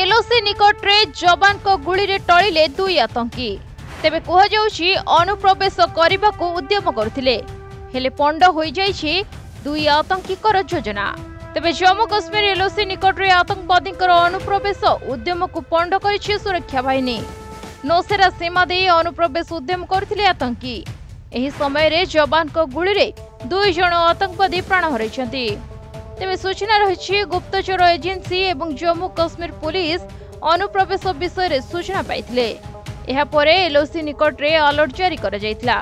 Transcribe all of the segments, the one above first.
LOC निकट में जवान को गुली रे टळिले दुई आतंकी। तेबे कहुछि अनुप्रवेश करने को उद्यम करथिले हेले पंड होई जाईछि दुई आतंकी कर योजना। तेबे जम्मू काश्मीर एलओसी निकट में आतंकवादी अनुप्रवेश उद्यम को पंड करिछि सुरक्षा बाहिनी। नौसेरा सीमा दे अनुप्रवेश उद्यम करथिले आतंकी। एही समय रे जवान को गुली रे दुई जण आतंकवादी प्राण हराइछन्ति। तेबे सूचना रही गुप्तचर एजेन्सी और जम्मू काश्मीर पुलिस अनुप्रवेश विषय में सूचना पाइथिले। एहा परे एलओसी निकट में अलर्ट जारी करा जाइतला।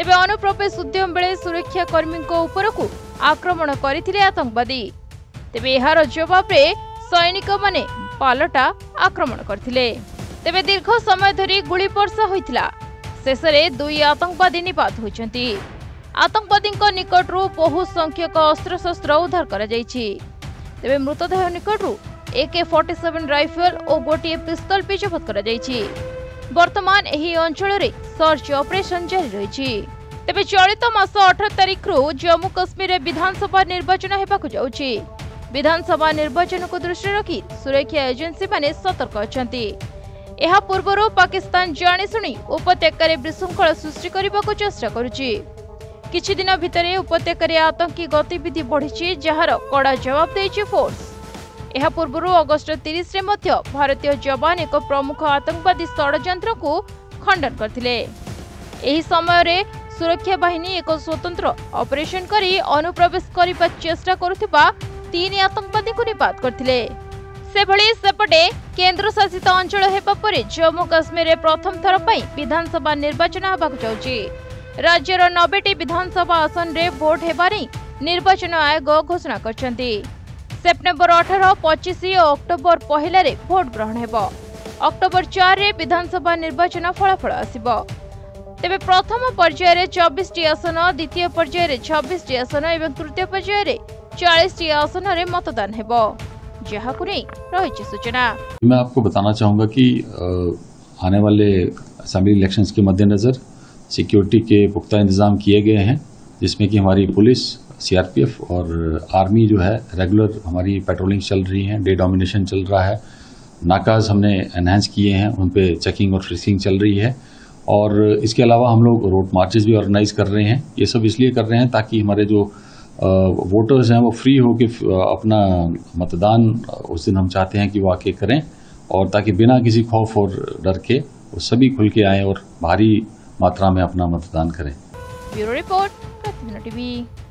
तेबे अनुप्रवेश उद्यम बेले सुरक्षाकर्मी उपरकू आक्रमण करथिले आतंकवादी। तेबे एहार जवाब रे सैनिक माने पालटा आक्रमण करथिले। तेबे दीर्घ समय धरी गुली वर्षा होइतला। शेष रे दुई आतंकवादी निपात होइछन्ति। आतंकवादी निकटू बहु संख्यक अस्त्रशस्त्र उद्धार कर। तेबे मृतदेह निकटू AK-47 राइफल और गोटे पिस्तल भी जफत कर। बर्तमान यही अंचल में सर्च ऑपरेशन जारी रही। तेबे चलित मास 18 तारिख रु जम्मू काश्मीर में विधानसभा निर्वाचन होगा जाउछि। विधानसभा निर्वाचन को दृष्टि रखी सुरक्षा एजेन्सी माने सतर्क अछन्ति। एहा पूर्व पाकिस्तान जाणिशुणी उपत्यकार विशृंखला सृष्टि करने को चेष्टा करुछि। किछि दिन भितरे उपत्यकारे आतंकी गतिविधि बढ़ी जार कड़ा जवाब देछि फोर्स। एहा पूर्व अगस्ट 30 रे मध्य भारतीय जवान एक प्रमुख आतंकवादी षड्यंत्र को खंडन करथिले। एही समय रे सुरक्षा बाहिनी एक स्वतंत्र ऑपरेशन करी अनुप्रवेश करबा चेष्टा करुथिबा तीन आतंकवादी को निपात करथिले। सेभली सेपटे केंद्र शासित अंचल हेबा परे जम्मू काश्मीर रे प्रथम थर पई विधानसभा निर्वाचन होबाक जाउछि। राज्यर 90टी विधानसभा आसन रे भोट हेबारे निर्वाचन आयोग घोषणा करछन्ती। सेप्टेम्बर 18, 25 और अक्टोबर 1 रे भोट ग्रहण हेबो। अक्टोबर 4 रे विधानसभा निर्वाचन फलाफल आसिबो। तेबे प्रथम पर्याय रे 24टी आसन, द्वितीय पर्याय रे 26टी आसन एवं तृतीय पर्याय रे 40टी आसन रे मतदान हेबो। जहाको नै रहिछि सूचना। मैं आपको बताना चाहूंगा कि आने वाले असेंबली इलेक्शंस के मद्देनजर सिक्योरिटी के पुख्ता इंतजाम किए गए हैं, जिसमें कि हमारी पुलिस, CRPF और आर्मी जो है रेगुलर हमारी पेट्रोलिंग चल रही है। डे डोमिनेशन चल रहा है। नाकाज हमने एनहेंस किए हैं, उन पे चेकिंग और ट्रेसिंग चल रही है। और इसके अलावा हम लोग रोड मार्चेस भी ऑर्गेनाइज कर रहे हैं। ये सब इसलिए कर रहे हैं ताकि हमारे जो वोटर्स हैं वो फ्री होकर अपना मतदान उस दिन हम चाहते हैं कि वो आके करें, और ताकि बिना किसी खौफ और डर के वो सभी खुल के आएँ और भारी मात्रा में अपना मतदान करें। Bureau report, Pratidin TV.